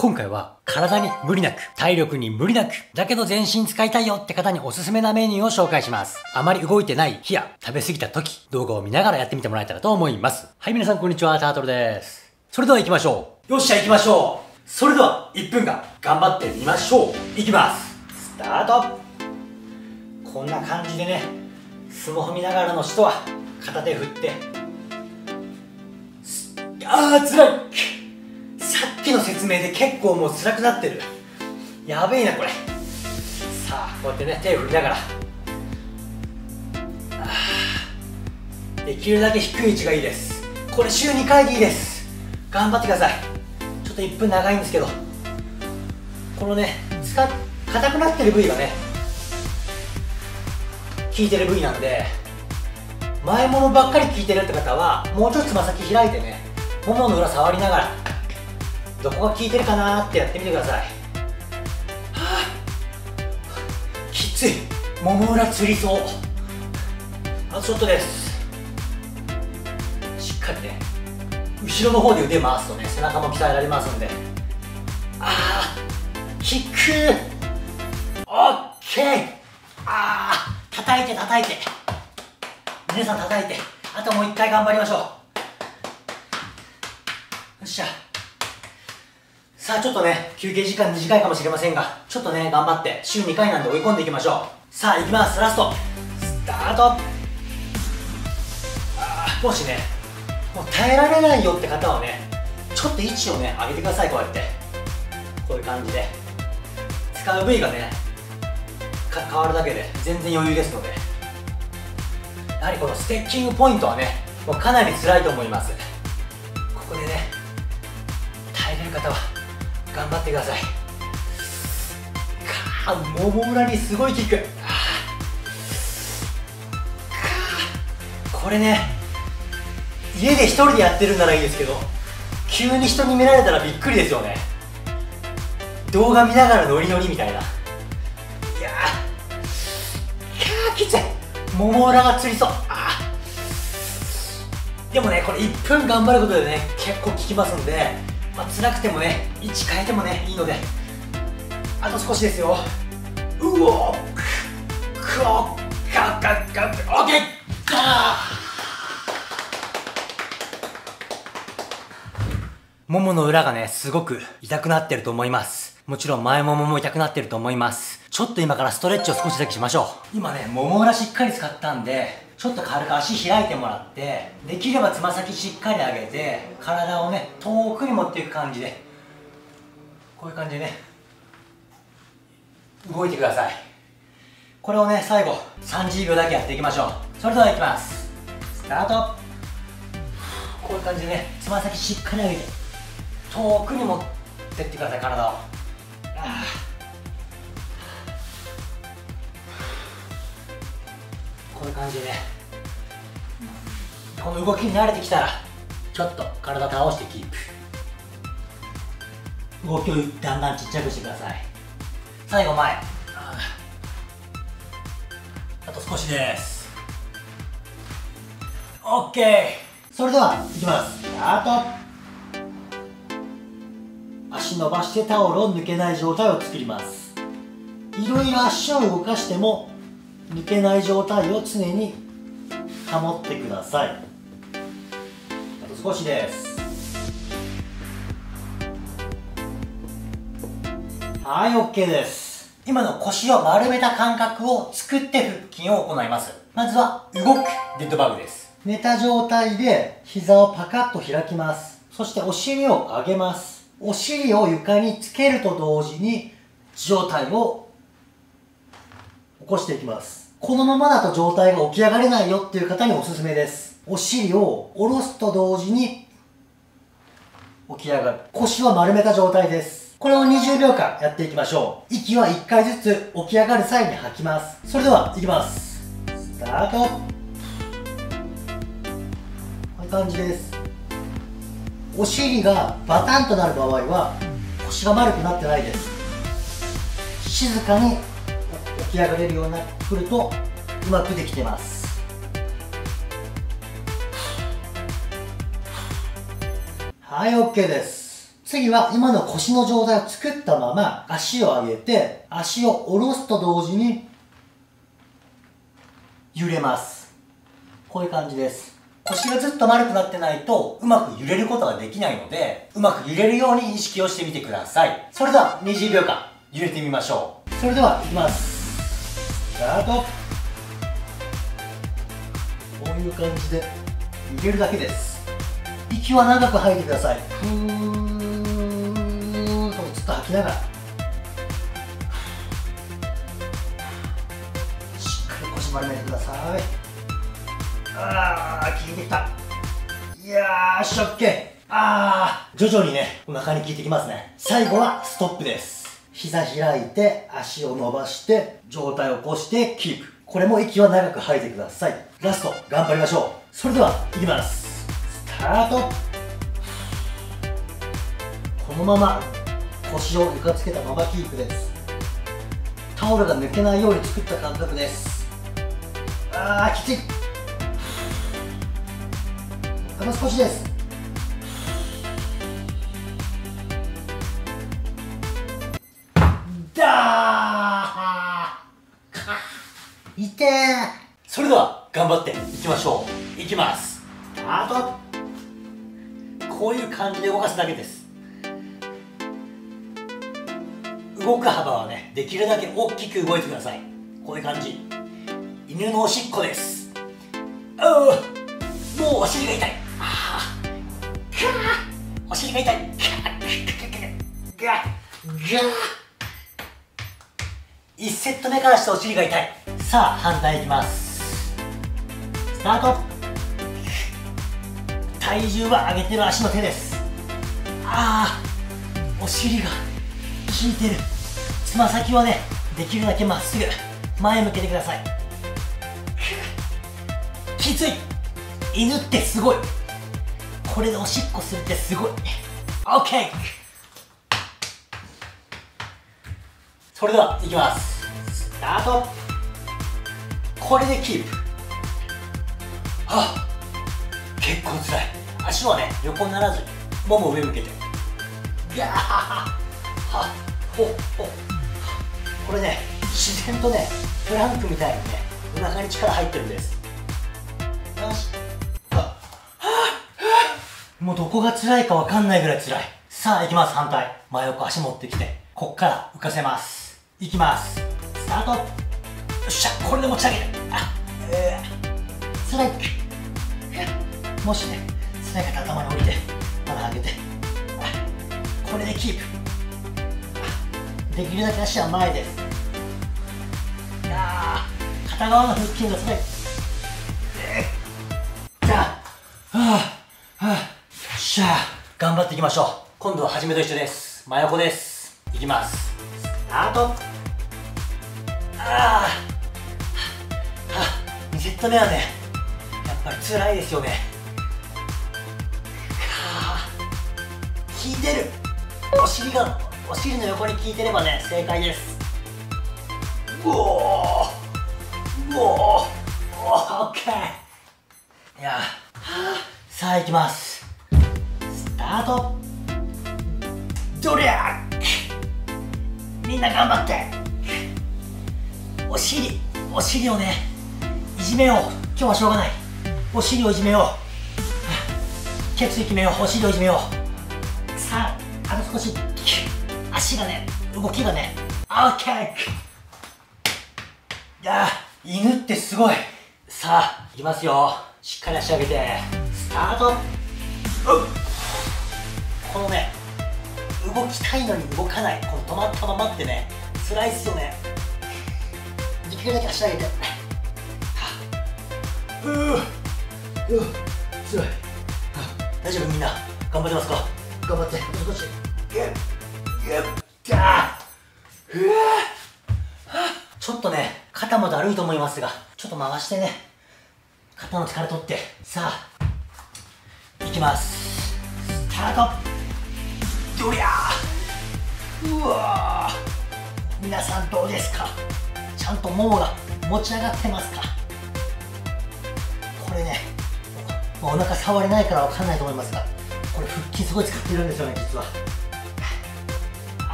今回は体に無理なく、体力に無理なく、だけど全身使いたいよって方におすすめなメニューを紹介します。あまり動いてない日や食べ過ぎた時、動画を見ながらやってみてもらえたらと思います。はい、皆さんこんにちは、タートルです。それでは行きましょう。よっしゃ、行きましょう。それでは1分間頑張ってみましょう。行きます。スタート。こんな感じでね、スマホ見ながらの人は片手振って、辛い。さっきの説明で結構もう辛くなってる。やべえなこれ。さあこうやってね、手を振りながら、できるだけ低い位置がいいです。これ週2回でいいです。頑張ってください。ちょっと1分長いんですけど、このね硬くなってる部位がね効いてる部位なので、前ももばっかり効いてるって方はもうちょっとつま先開いてね、ももの裏触りながらどこが効いてるかなーってやってみてください。はぁ、きつい。もも裏つりそう。あとちょっとです。しっかりね後ろの方で腕回すとね、背中も鍛えられますんで。あーきくー。オッケー。あー叩いて叩いて、皆さん叩いて、あともう一回頑張りましょう。よっしゃ。さあちょっとね、休憩時間短いかもしれませんが、ちょっとね、頑張って週2回なんで追い込んでいきましょう。さあいきます、ラスト。スタート。もしね、もう耐えられないよって方はね、ちょっと位置をね、上げてください。こうやってこういう感じで使う部位がね、変わるだけで全然余裕ですので、やはりこのステッキングポイントはね、もうかなり辛いと思います。ここでね、耐えれる方は頑張ってください。かー、もも裏にすごい効く。これね、家で一人でやってるならいいですけど、急に人に見られたらびっくりですよね。動画見ながらノリノリみたいな。いやー、きつい。もも裏がつりそう。でもね、これ1分頑張ることでね、結構効きますんで、辛くてもね、位置変えてもねいいので、あと少しですよ。うおー、くおー、ガッガッガッ、オッケー。ももの裏がねすごく痛くなってると思います。もちろん前ももも痛くなってると思います。ちょっと今からストレッチを少しだけしましょう。今ね、もも裏しっかり使ったんで、ちょっと軽く足開いてもらって、できればつま先しっかり上げて、体をね遠くに持っていく感じで、こういう感じでね動いてください。これをね最後30秒だけやっていきましょう。それではいきます。スタート。こういう感じでね、つま先しっかり上げて遠くに持ってってください、体を。あー、こういう感じでね、この動きに慣れてきたらちょっと体倒してキープ。動きをだんだんちっちゃくしてください。最後前、あと少しです。 OK。 それではいきます。スタート。足伸ばしてタオルを抜けない状態を作ります。いろいろ足を動かしても抜けない状態を常に保ってください。あと少しです。はい、 OK です。今の腰を丸めた感覚を作って腹筋を行います。まずは動くデッドバグです。寝た状態で膝をパカッと開きます。そしてお尻を上げます。お尻を床につけると同時に上体を起こしていきます。このままだと上体が起き上がれないよっていう方におすすめです。お尻を下ろすと同時に起き上がる。腰は丸めた状態です。これを20秒間やっていきましょう。息は1回ずつ起き上がる際に吐きます。それではいきます。スタート。こういう感じです。お尻がバタンとなる場合は腰が丸くなってないです。静かに起き上がれるようになってくるとうまくできてます。はい、 OK です。次は今の腰の状態を作ったまま足を上げて、足を下ろすと同時に揺れます。こういう感じです。腰がずっと丸くなってないとうまく揺れることができないので、うまく揺れるように意識をしてみてください。それでは20秒間揺れてみましょう。それではいきます。スタート。こういう感じで揺れるだけです。息は長く吐いてください。ふーっとずっと吐きながら、しっかり腰丸めてください。ああ、効いてきた。いやー、しょっけ。ああ、徐々にね、お腹に効いてきますね。最後はストップです。膝開いて、足を伸ばして、上体を起こしてキープ。これも息は長く吐いてください。ラスト、頑張りましょう。それでは、いきます。スタート。このまま、腰を床つけたままキープです。タオルが抜けないように作った感覚です。あー、きつい。あと少しです。痛え。それでは頑張っていきましょう。いきます。あとこういう感じで動かすだけです。動く幅はね、できるだけ大きく動いてください。こういう感じ。犬のおしっこです。ああ、もうお尻が痛い。ああ、お尻が痛い。ガッガッ。1セット目からしてお尻が痛い。さあ、反対いきます。スタート。体重は上げてる足の手です。ああ、お尻が効いてる。つま先はね、できるだけまっすぐ前向けてください。きつい。犬ってすごい。これでおしっこするってすごい。 OK。 それでは、いきます。スタート。これでキープ。はあ、結構つらい。足はね、横にならずにもも上向けて。ガーはあ、ほほ。これね、自然とね、プランクみたいにね、お腹に力入ってるんです。よし。はあ、もうどこがつらいかわかんないぐらいつらい。さあ、いきます。反対。真横、足持ってきて、こっから浮かせます。いきます。スタート。よっしゃ、これで持ち上げる。あ、スライク。もしね、スライクが頭に置いて、頭上げて、これでキープ。できるだけ足は前です。あー、片側の腹筋がスライク。じゃあ、はあ、はあ、よっしゃ、頑張っていきましょう。今度は初めと一緒です。真横です。いきます。スタート。ああ、2セット目はね、やっぱりつらいですよね。はあ、効いてる。お尻の横に効いてればね、正解です。うおー、うおー、オッケー。いや、はあ、さあ、いきます。スタート。ドリャー。みんな頑張って。お尻をね、いじめよう。今日はしょうがない。お尻をいじめよう。ケツいきめよう。お尻をいじめよう。さあ、あと少し。足がね、動きがね、OK。 いやー、犬ってすごい。さあ、いきますよ。しっかり足上げて。スタート。このね、動きたいのに動かない、この止まったままってね、辛いっすよね。できるだけ足上げて。うー、すごい。大丈夫、みんな頑張ってますか？頑張って。少し。ちょっとね、肩もだるいと思いますが、ちょっと回してね、肩の力取って。さあ、いきます。スタート。ドリャー。うわー、皆さんどうですか？ちゃんとももが持ち上がってますか？これね、まあ、お腹触れないから分かんないと思いますが、これ腹筋すごい使ってるんですよね、実は。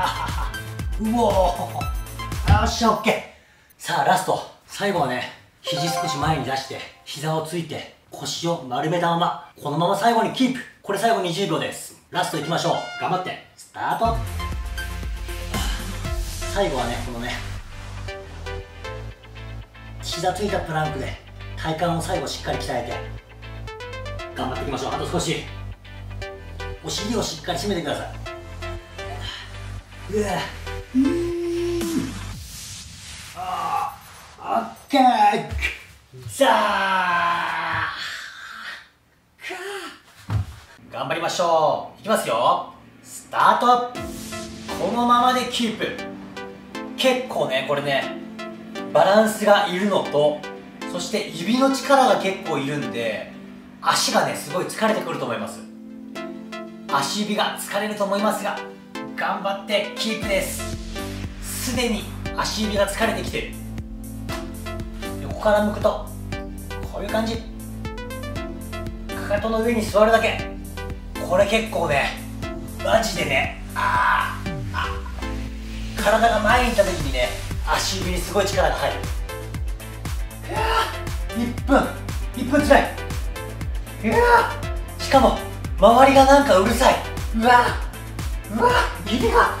あー、うおー、よっしゃ、オッケー。さあラスト、最後はね、肘少し前に出して膝をついて腰を丸めたまま、このまま最後にキープ。これ最後20秒です。ラストいきましょう。頑張ってスタート。最後はね、このね、膝ついたプランクで体幹を最後しっかり鍛えて頑張っていきましょう。あと少し。お尻をしっかり締めてください。うわ、ああ、オッケー。ザー、頑張りましょう。いきますよ、スタート。このままでキープ。結構ね、これね、バランスがいるのと、そして指の力が結構いるんで、足がね、すごい疲れてくると思います。足指が疲れると思いますが、頑張ってキープです。すでに足指が疲れてきてる。横から向くとこういう感じ。かかとの上に座るだけ。これ結構ね、マジでね、体が前にいた時にね、足指にすごい力が入る。1分つらい。しかも周りがなんかうるさい。うわ指が、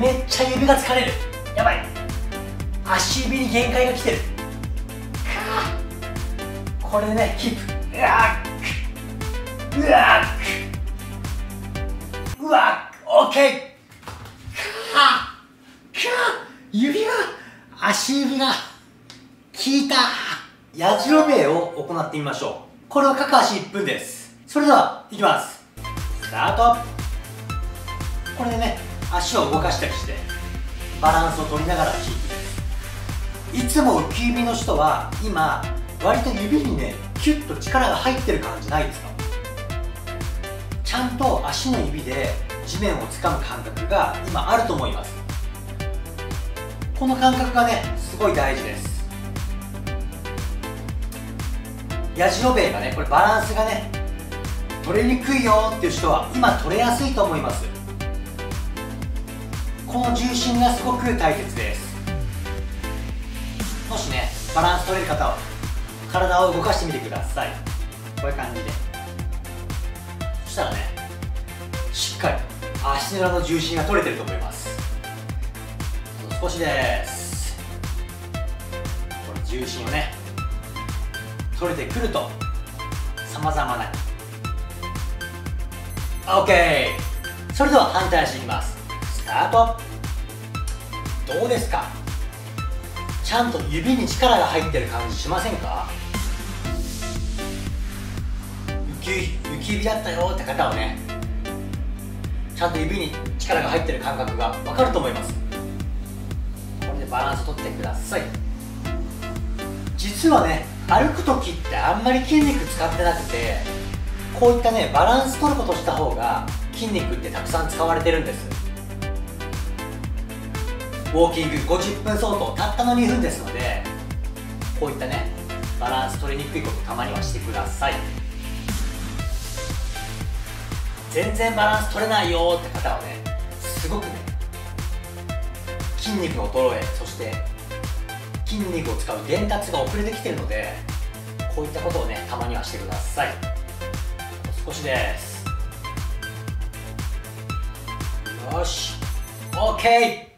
めっちゃ指が疲れる。やばい、足指に限界が来てる。これでね、キープ。オッケー。指が、足指が効いた。やじろべえを行ってみましょう。これは各足1分です。それでは、いきます。スタート。これでね、足を動かしたりして、バランスを取りながらキープです。いつも浮き指の人は、今、割と指にね、キュッと力が入ってる感じないですか？ちゃんと足の指で地面を掴む感覚が今あると思います。この感覚がね、すごい大事です。やじろべえがね、これバランスがね、取れにくいよっていう人は今取れやすいと思います。この重心がすごく大切です。もしね、バランス取れる方は体を動かしてみてください。こういう感じで。そしたらね、しっかり足の裏の重心が取れてると思います。少しです。この重心をね、取れてくるとさまざまな。OK。 それでは反対足いきます。スタート。どうですか？ちゃんと指に力が入ってる感じしませんか？浮き指だったよって方はね、ちゃんと指に力が入ってる感覚が分かると思います。これでバランスとってください。実はね、歩く時ってあんまり筋肉使ってなくて、こういったね、バランス取ることした方が筋肉ってたくさん使われてるんです。ウォーキング50分相当、たったの2分ですので、こういったね、バランス取りにくいことたまにはしてください。全然バランス取れないよって方はね、すごくね、筋肉の衰え、そして筋肉を使う伝達が遅れてきてるので、こういったことをね、たまにはしてください。少しです。よし、 OK。